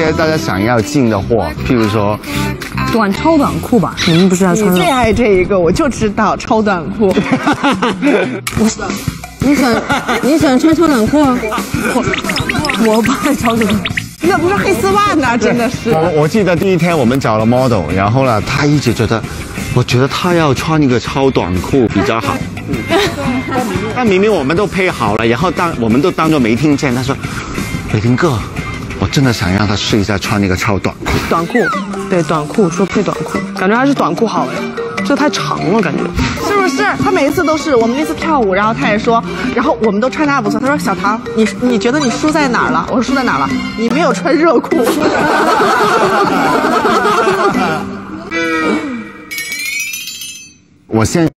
些大家想要进的货，譬如说短超短裤吧，你们不是要穿？你最爱这一个，我就知道超短裤。你喜欢穿超短裤啊？我不爱超短裤。 那不是黑丝袜呢，真的是。我记得第一天我们找了 model， 然后呢，他一直觉得，我觉得他要穿一个超短裤比较好。但明明我们都配好了，然后我们都当做没听见。他说，伟霆哥，我真的想让他试一下穿那个超短裤。短裤，对短裤，说配短裤，感觉还是短裤好哎，这太长了感觉。 是他每一次都是我们那次跳舞，然后他也说，然后我们都穿搭不错。他说：“小唐，你觉得你输在哪儿了？”我说：“输在哪儿了？你没有穿热裤。”我现。